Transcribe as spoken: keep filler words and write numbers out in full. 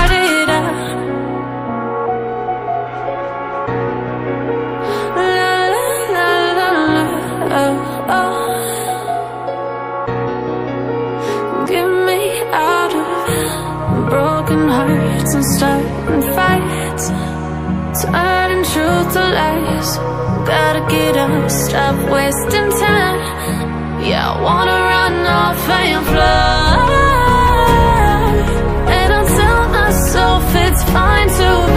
Get me out of now, to where we started out. La la la la la, oh, oh. Get me out of broken hearts and starting fights, turning truth to lies. Gotta get up, stop wasting time. Yeah, I wanna run off and fly, and I tell myself it's fine to